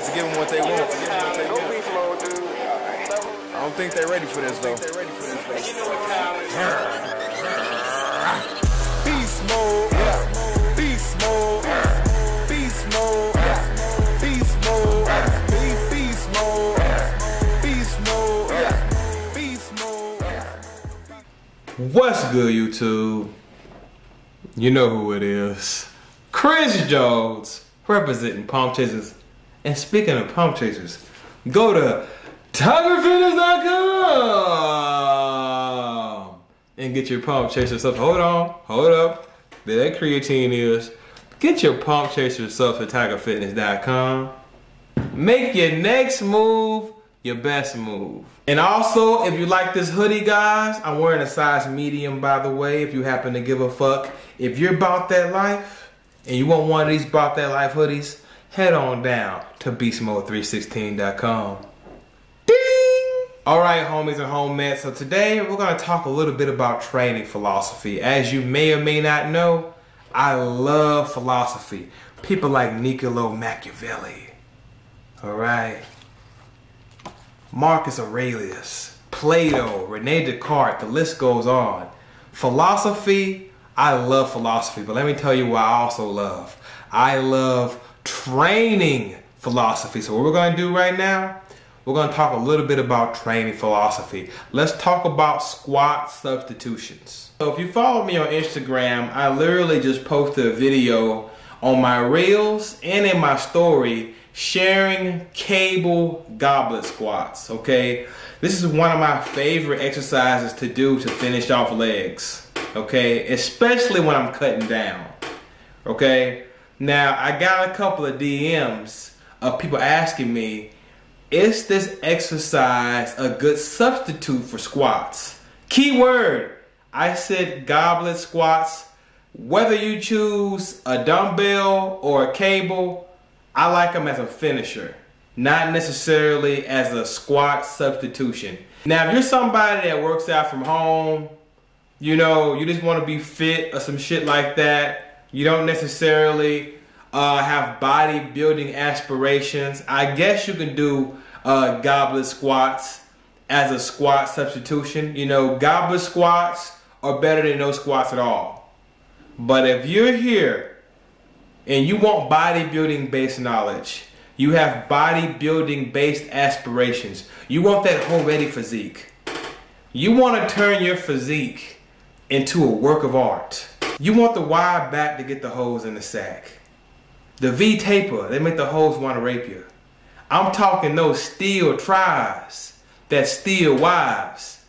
squats to give them what they want. I don't think they're ready for this, though. Beast mode. Beast mode. Beast mode. Beast mode. Beast mode. Beast mode. Beast mode. What's good, YouTube? You know who it is. Chris Jones, representing Pump Chasers. And speaking of Pump Chasers, go to tigerfitness.com and get your Pump Chaser stuff. Hold on, hold up. There that creatine is. Get your Pump Chaser stuff at tigerfitness.com. Make your next move your best move. And also, if you like this hoodie, guys, I'm wearing a size medium, by the way, if you happen to give a fuck. If you're about that life and you want one of these about that life hoodies, head on down to beastmode316.com. Alright, homies and homettes, so today we're going to talk a little bit about training philosophy. As you may or may not know, I love philosophy. People like Niccolò Machiavelli, alright, Marcus Aurelius, Plato, René Descartes, the list goes on. Philosophy, I love philosophy, but let me tell you what I also love. I love training philosophy. So what we're going to do right now, we're going to talk a little bit about training philosophy. Let's talk about squat substitutions. So if you follow me on Instagram, I literally just posted a video on my reels and in my story sharing cable goblet squats, okay? This is one of my favorite exercises to do to finish off legs, okay? Especially when I'm cutting down, okay? Now, I got a couple of DMs of people asking me, is this exercise a good substitute for squats? Keyword, I said goblet squats. Whether you choose a dumbbell or a cable, I like them as a finisher, not necessarily as a squat substitution. Now, if you're somebody that works out from home, you know, you just want to be fit or some shit like that, you don't necessarily have bodybuilding aspirations, I guess you can do goblet squats as a squat substitution. You know, goblet squats are better than no squats at all. But if you're here and you want bodybuilding based knowledge, you have bodybuilding based aspirations, you want that whole ready physique, you want to turn your physique into a work of art, you want the wide back to get the holes in the sack, the V taper, they make the hoes want to rape you. I'm talking those steel tries that steal wives.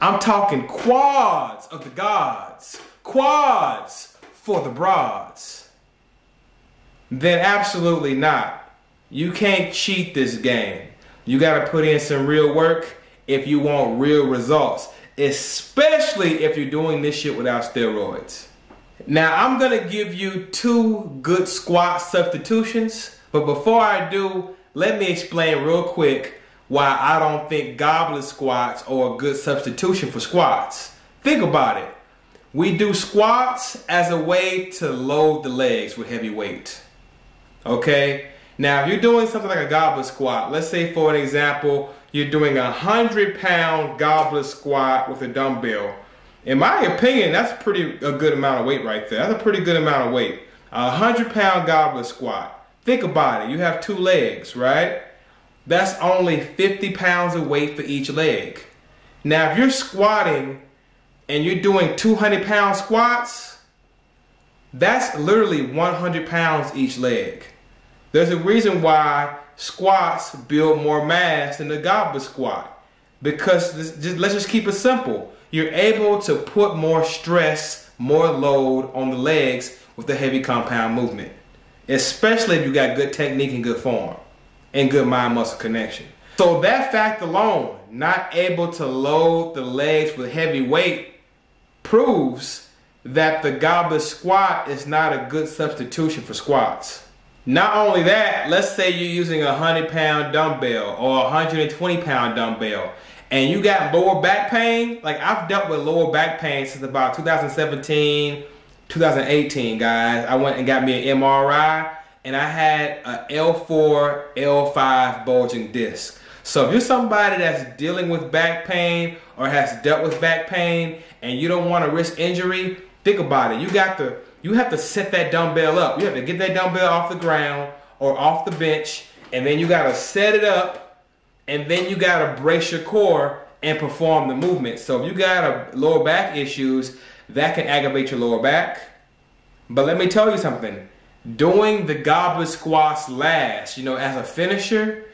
I'm talking quads of the gods, quads for the broads. Then absolutely not. You can't cheat this game. You got to put in some real work if you want real results, especially if you're doing this shit without steroids. Now, I'm going to give you two good squat substitutions, but before I do, let me explain real quick why I don't think goblet squats are a good substitution for squats. Think about it. We do squats as a way to load the legs with heavy weight, okay? Now, if you're doing something like a goblet squat, let's say for an example, you're doing a 100-pound goblet squat with a dumbbell. In my opinion, that's a good amount of weight right there. That's a pretty good amount of weight. A 100-pound goblet squat. Think about it. You have two legs, right? That's only 50 pounds of weight for each leg. Now, if you're squatting and you're doing 200-pound squats, that's literally 100 pounds each leg. There's a reason why squats build more mass than the goblet squat. Because, let's just keep it simple. You're able to put more stress, more load on the legs with the heavy compound movement. Especially if you got good technique and good form and good mind-muscle connection. So that fact alone, not able to load the legs with heavy weight, proves that the goblet squat is not a good substitution for squats. Not only that, let's say you're using a 100-pound dumbbell or a 120-pound dumbbell, and you got lower back pain. Like, I've dealt with lower back pain since about 2017, 2018, guys. I went and got me an MRI, and I had an L4, L5 bulging disc. So if you're somebody that's dealing with back pain or has dealt with back pain and you don't want to risk injury, think about it. You have to set that dumbbell up. You have to get that dumbbell off the ground or off the bench, and then you got to set it up, and then you got to brace your core and perform the movement. So if you got a lower back issues, that can aggravate your lower back. But let me tell you something. Doing the goblet squats last, you know, as a finisher,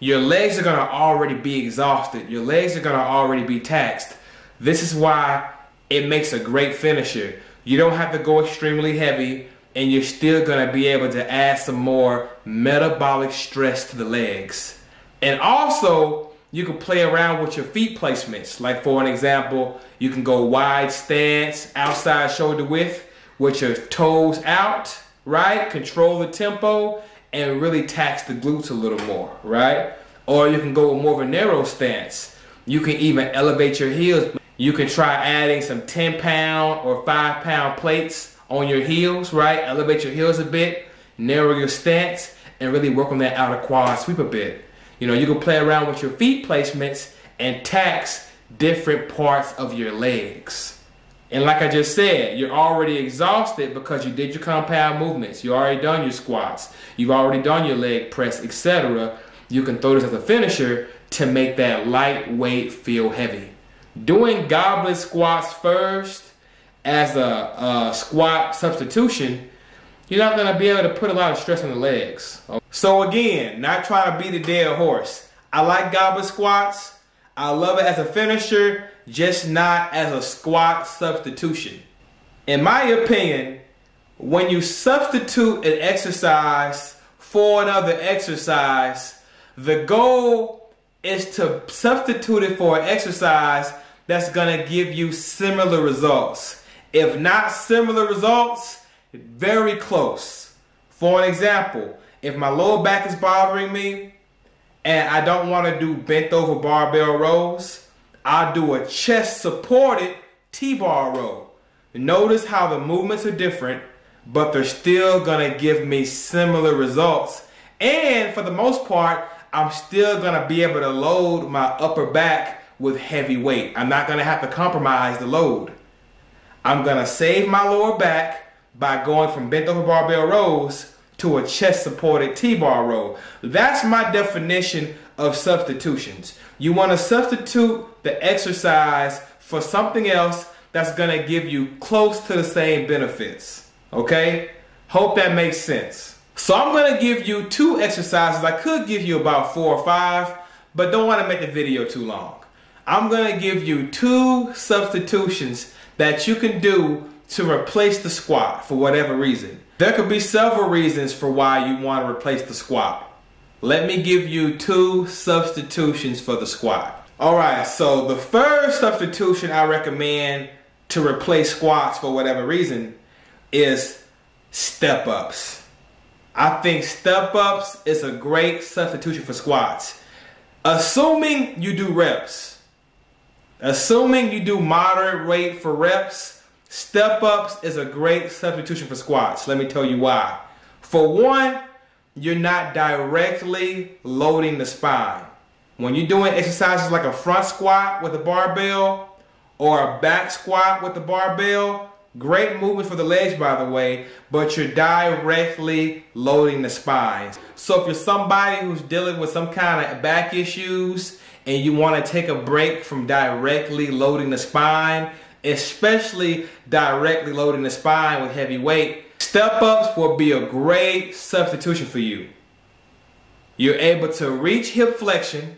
your legs are gonna already be exhausted. Your legs are gonna already be taxed. This is why it makes a great finisher. You don't have to go extremely heavy, and you're still gonna be able to add some more metabolic stress to the legs. And also, you can play around with your feet placements. Like for an example, you can go wide stance, outside shoulder width, with your toes out, right? Control the tempo and really tax the glutes a little more, right? Or you can go more of a narrow stance. You can even elevate your heels. You can try adding some 10-pound or 5-pound plates on your heels, right? Elevate your heels a bit, narrow your stance, and really work on that outer quad sweep a bit. You know, you can play around with your feet placements and tax different parts of your legs. And like I just said, you're already exhausted because you did your compound movements. You already done your squats. You've already done your leg press, etc. You can throw this as a finisher to make that lightweight feel heavy. Doing goblet squats first as a squat substitution, you're not going to be able to put a lot of stress on the legs. So again, not trying to beat a dead horse. I like goblet squats. I love it as a finisher, just not as a squat substitution. In my opinion, when you substitute an exercise for another exercise, the goal is to substitute it for an exercise that's going to give you similar results. If not similar results, very close. For an example, if my lower back is bothering me and I don't want to do bent over barbell rows, I'll do a chest supported T-bar row. Notice how the movements are different, but they're still going to give me similar results. And for the most part, I'm still going to be able to load my upper back with heavy weight. I'm not going to have to compromise the load. I'm going to save my lower back by going from bent over barbell rows to a chest supported T-bar row. That's my definition of substitutions. You want to substitute the exercise for something else that's going to give you close to the same benefits. Okay? Hope that makes sense. So I'm going to give you 2 exercises. I could give you about 4 or 5, but don't want to make the video too long. I'm going to give you 2 substitutions that you can do to replace the squat for whatever reason. There could be several reasons for why you want to replace the squat. Let me give you 2 substitutions for the squat. Alright, so the first substitution I recommend to replace squats for whatever reason is step-ups. I think step-ups is a great substitution for squats. Assuming you do reps. Assuming you do moderate weight for reps, step-ups is a great substitution for squats. Let me tell you why. For one, you're not directly loading the spine. When you're doing exercises like a front squat with a barbell or a back squat with a barbell, great movement for the legs, by the way, but you're directly loading the spine. So if you're somebody who's dealing with some kind of back issues and you want to take a break from directly loading the spine, especially directly loading the spine with heavy weight, step-ups will be a great substitution for you. You're able to reach hip flexion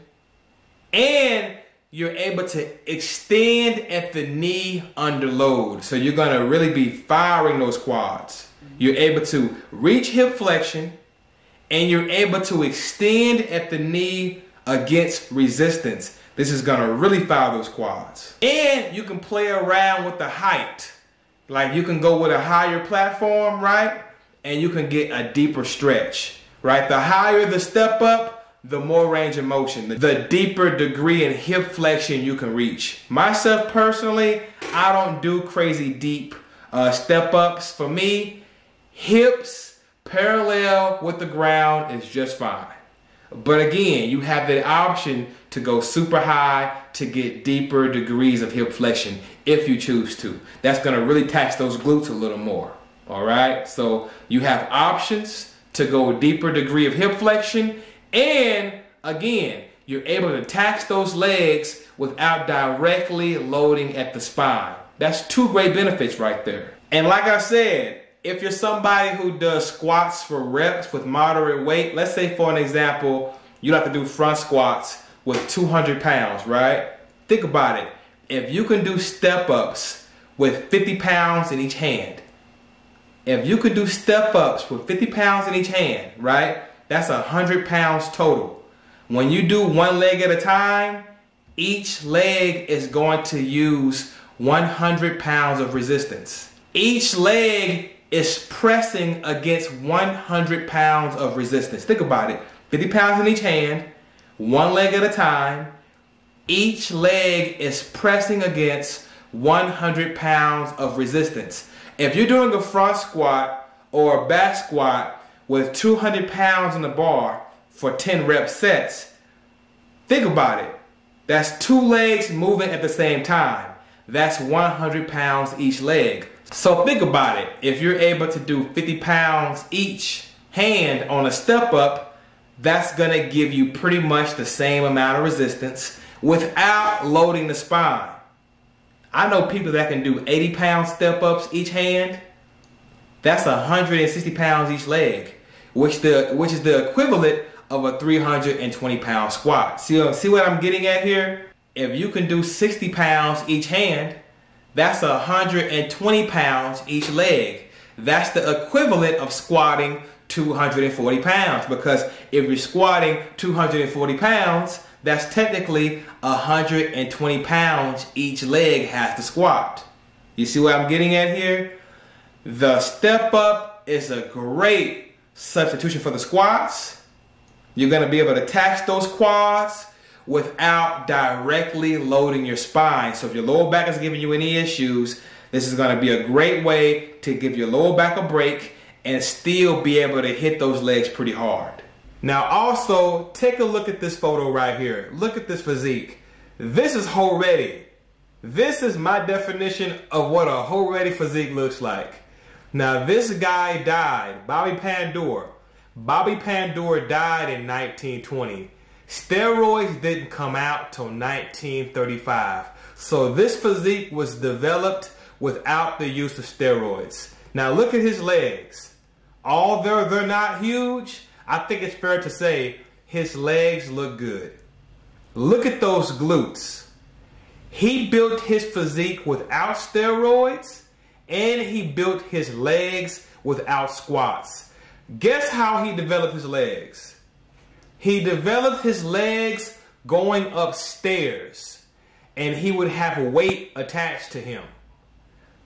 and you're able to extend at the knee under load. So you're going to really be firing those quads. You're able to reach hip flexion and you're able to extend at the knee against resistance. This is going to really fire those quads. And you can play around with the height. Like you can go with a higher platform, right? And you can get a deeper stretch, right? The higher the step up, the more range of motion, the deeper degree in hip flexion you can reach. Myself personally, I don't do crazy deep step ups. For me, hips Parallel with the ground is just fine. But again, you have the option to go super high to get deeper degrees of hip flexion if you choose to. That's going to really tax those glutes a little more. All right. So you have options to go a deeper degree of hip flexion. And again, you're able to tax those legs without directly loading at the spine. That's two great benefits right there. And like I said, if you're somebody who does squats for reps with moderate weight, let's say for an example, you have to do front squats with 200 pounds, right? Think about it. If you can do step-ups with 50 pounds in each hand, right? That's 100 pounds total. When you do one leg at a time, each leg is going to use 100 pounds of resistance. Each leg is pressing against 100 pounds of resistance. Think about it. 50 pounds in each hand, one leg at a time. Each leg is pressing against 100 pounds of resistance. If you're doing a front squat or a back squat with 200 pounds on the bar for 10 rep sets, think about it. That's two legs moving at the same time. That's 100 pounds each leg. So think about it. If you're able to do 50 pounds each hand on a step up, that's going to give you pretty much the same amount of resistance without loading the spine. I know people that can do 80 pound step ups each hand. That's 160 pounds each leg, which is the equivalent of a 320 pound squat. See what I'm getting at here? If you can do 60 pounds each hand, that's 120 pounds each leg. That's the equivalent of squatting 240 pounds, because if you're squatting 240 pounds, that's technically 120 pounds each leg has to squat. You see what I'm getting at here? The step up is a great substitution for the squats. You're going to be able to tax those quads without directly loading your spine. So if your lower back is giving you any issues, this is going to be a great way to give your lower back a break and still be able to hit those legs pretty hard. Now also, take a look at this photo right here. Look at this physique. This is hoe ready. This is my definition of what a hoe ready physique looks like. Now this guy died, Bobby Pandora. Bobby Pandora died in 1920. Steroids didn't come out till 1935. So this physique was developed without the use of steroids. Now look at his legs. Although they're not huge, I think it's fair to say his legs look good. Look at those glutes. He built his physique without steroids, and he built his legs without squats. Guess how he developed his legs? He developed his legs going upstairs, and he would have weight attached to him.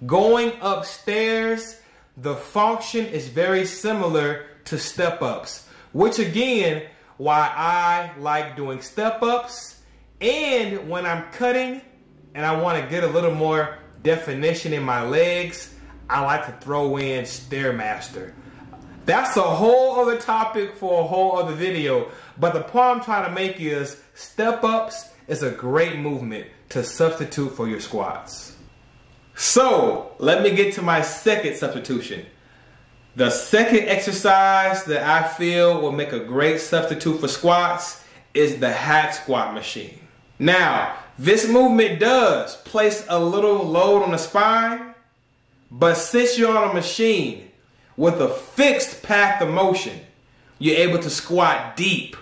Going upstairs, the function is very similar to step-ups, which again, why I like doing step-ups. And when I'm cutting and I want to get a little more definition in my legs, I like to throw in Stairmaster. That's a whole other topic for a whole other video. But the point I'm trying to make is step-ups is a great movement to substitute for your squats. So let me get to my second substitution. The second exercise that I feel will make a great substitute for squats is the hack squat machine. Now, this movement does place a little load on the spine, but since you're on a machine, with a fixed path of motion, you're able to squat deep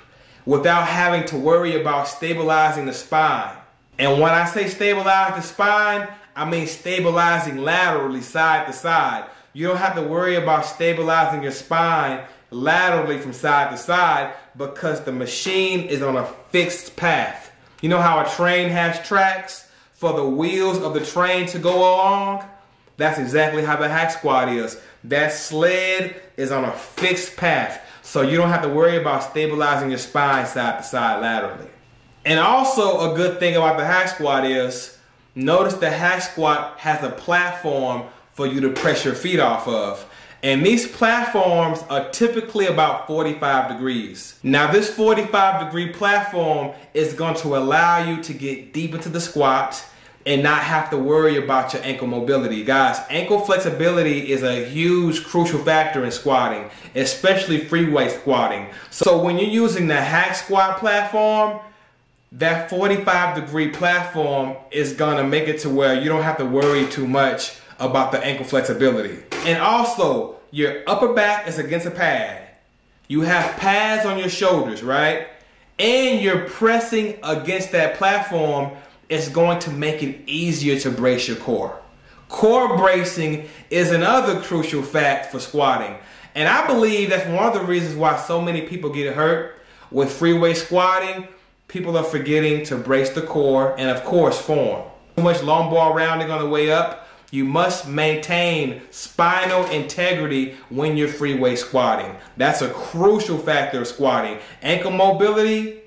without having to worry about stabilizing the spine. And when I say stabilize the spine, I mean stabilizing laterally, side to side. You don't have to worry about stabilizing your spine laterally from side to side because the machine is on a fixed path. You know how a train has tracks for the wheels of the train to go along? That's exactly how the hack squat is. That sled is on a fixed path, so you don't have to worry about stabilizing your spine side to side laterally. And also a good thing about the hack squat is, notice the hack squat has a platform for you to press your feet off of. And these platforms are typically about 45 degrees. Now this 45 degree platform is going to allow you to get deep into the squat and not have to worry about your ankle mobility. Guys, ankle flexibility is a huge crucial factor in squatting, especially free weight squatting. So when you're using the hack squat platform, that 45 degree platform is gonna make it to where you don't have to worry too much about the ankle flexibility. And also, your upper back is against a pad. You have pads on your shoulders, right? And you're pressing against that platform. It's going to make it easier to brace your core. Core bracing is another crucial fact for squatting. And I believe that's one of the reasons why so many people get hurt with free weight squatting. People are forgetting to brace the core and of course form. Too much lumbar rounding on the way up. You must maintain spinal integrity when you're free weight squatting. That's a crucial factor of squatting. Ankle mobility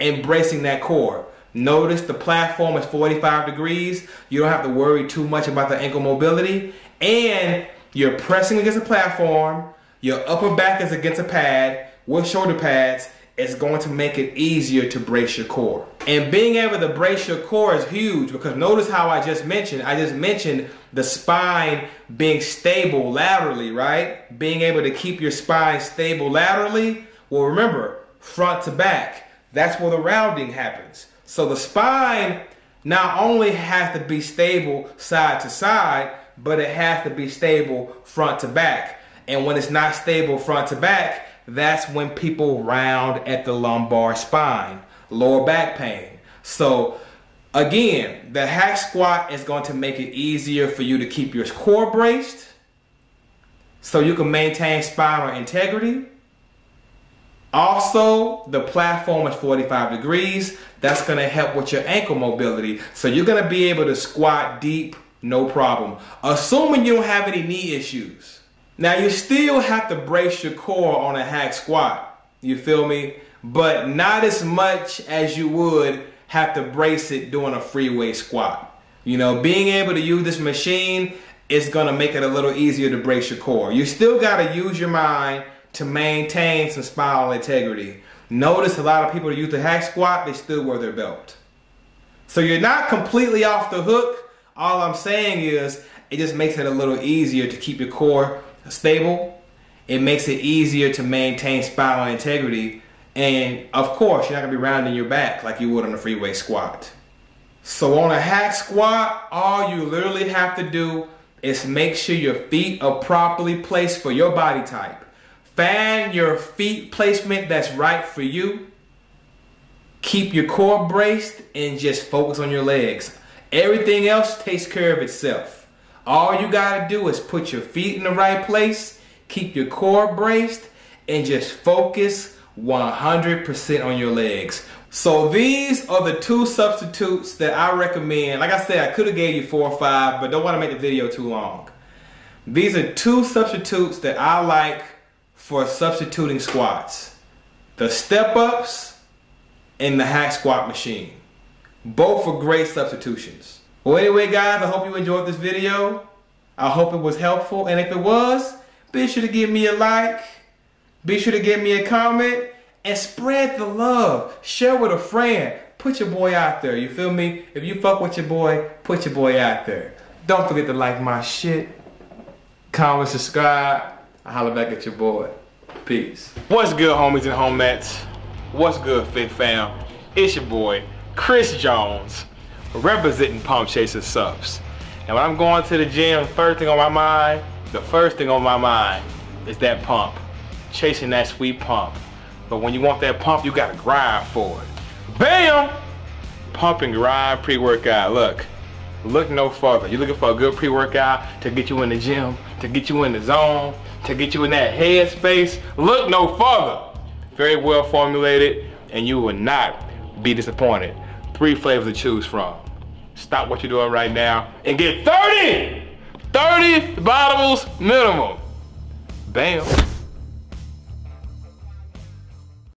and bracing that core. Notice the platform is 45 degrees. You don't have to worry too much about the ankle mobility. And you're pressing against the platform. Your upper back is against a pad with shoulder pads. It's going to make it easier to brace your core. And being able to brace your core is huge because notice how I just mentioned the spine being stable laterally, right? Being able to keep your spine stable laterally. Well, remember, front to back. That's where the rounding happens. So the spine not only has to be stable side to side, but it has to be stable front to back. And when it's not stable front to back, that's when people round at the lumbar spine, lower back pain. So again, the hack squat is going to make it easier for you to keep your core braced so you can maintain spinal integrity. Also, the platform is 45 degrees. That's going to help with your ankle mobility. So you're going to be able to squat deep, no problem. Assuming you don't have any knee issues. Now, you still have to brace your core on a hack squat. You feel me? But not as much as you would have to brace it doing a free weight squat. You know, being able to use this machine is going to make it a little easier to brace your core. You still got to use your mind to maintain some spinal integrity. Notice a lot of people that use the hack squat, they still wear their belt. So you're not completely off the hook. All I'm saying is it just makes it a little easier to keep your core stable. It makes it easier to maintain spinal integrity. And of course, you're not gonna be rounding your back like you would on a free weight squat. So on a hack squat, all you literally have to do is make sure your feet are properly placed for your body type. Find your feet placement that's right for you. Keep your core braced and just focus on your legs. Everything else takes care of itself. All you gotta do is put your feet in the right place, keep your core braced, and just focus 100% on your legs. So these are the two substitutes that I recommend. Like I said, I could have gave you 4 or 5, but don't want to make the video too long. These are two substitutes that I like for substituting squats. The step-ups and the hack squat machine. Both are great substitutions. Well anyway guys, I hope you enjoyed this video. I hope it was helpful, and if it was, be sure to give me a like, be sure to give me a comment, and spread the love. Share with a friend. Put your boy out there, you feel me? If you fuck with your boy, put your boy out there. Don't forget to like my shit, comment, subscribe. I holler back at your boy. Peace. What's good, homies and homettes? What's good, Fit Fam? It's your boy, Chris Jones, representing Pump Chasers Subs. And when I'm going to the gym, the first thing on my mind is that pump. Chasing that sweet pump. But when you want that pump, you gotta grind for it. Bam! Pump and grind pre-workout. Look no further. You're looking for a good pre-workout to get you in the gym, to get you in the zone, to get you in that head space. Look no further. Very well formulated, and you will not be disappointed. 3 flavors to choose from. Stop what you're doing right now and get 30 bottles minimum. Bam.